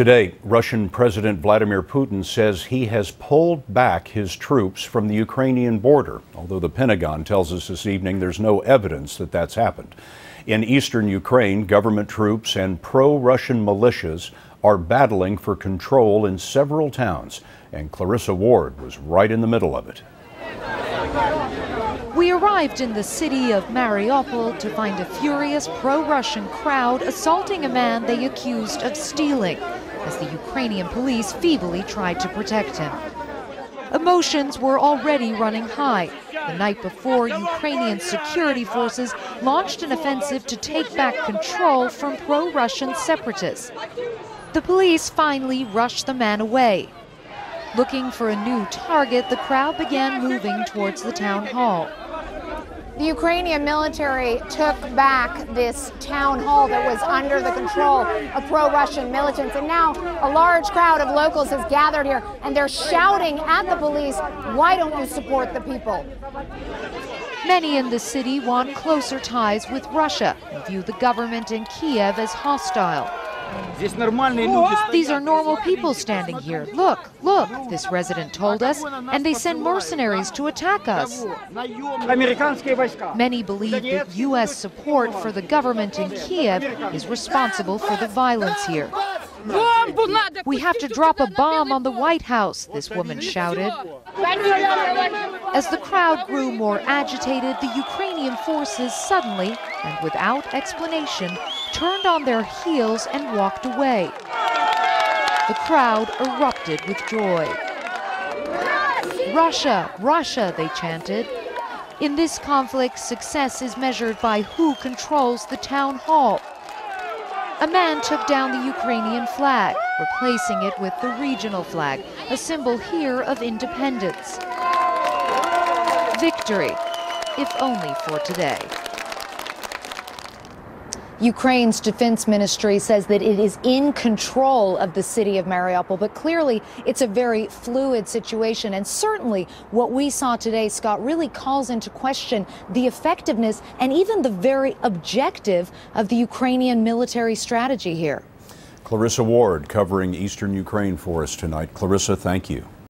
Today, Russian President Vladimir Putin says he has pulled back his troops from the Ukrainian border, although the Pentagon tells us this evening there's no evidence that that's happened. In eastern Ukraine, government troops and pro-Russian militias are battling for control in several towns, and Clarissa Ward was right in the middle of it. We arrived in the city of Mariupol to find a furious pro-Russian crowd assaulting a man they accused of stealing, as the Ukrainian police feebly tried to protect him. Emotions were already running high. The night before, Ukrainian security forces launched an offensive to take back control from pro-Russian separatists. The police finally rushed the man away. Looking for a new target, the crowd began moving towards the town hall. The Ukrainian military took back this town hall that was under the control of pro-Russian militants. And now a large crowd of locals has gathered here, and they're shouting at the police, "Why don't you support the people?" Many in the city want closer ties with Russia and view the government in Kyiv as hostile. "These are normal people standing here. Look, look," this resident told us, "and they send mercenaries to attack us." Many believe that U.S. support for the government in Kyiv is responsible for the violence here. "We have to drop a bomb on the White House," this woman shouted. As the crowd grew more agitated, the Ukrainian forces suddenly, and without explanation, turned on their heels and walked away. The crowd erupted with joy. "Russia, Russia," they chanted. In this conflict, success is measured by who controls the town hall. A man took down the Ukrainian flag, replacing it with the regional flag, a symbol here of independence. Victory, if only for today. Ukraine's defense ministry says that it is in control of the city of Mariupol, but clearly it's a very fluid situation. And certainly what we saw today, Scott, really calls into question the effectiveness and even the very objective of the Ukrainian military strategy here. Clarissa Ward covering eastern Ukraine for us tonight. Clarissa, thank you.